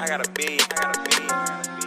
I got a beat.